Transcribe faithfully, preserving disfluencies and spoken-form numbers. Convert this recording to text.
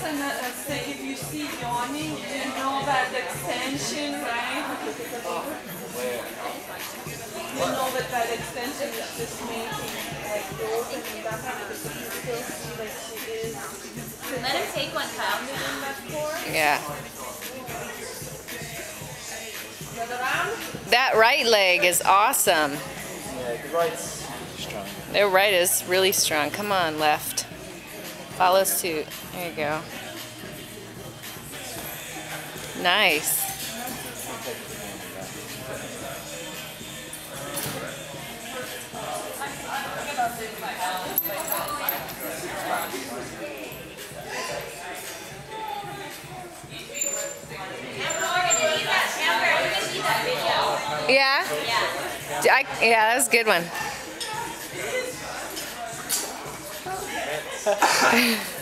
that's another thing. If you see yawning, you know about the extension, right? You know that that extension is just making like the opening back up because you still see that she is. Let him take one pound in that pour. Yeah. That right leg is awesome. Yeah, the right's strong. The right is really strong. Come on, left. Follow suit. There you go. Nice. Yeah? Yeah. I, yeah, that was a good one.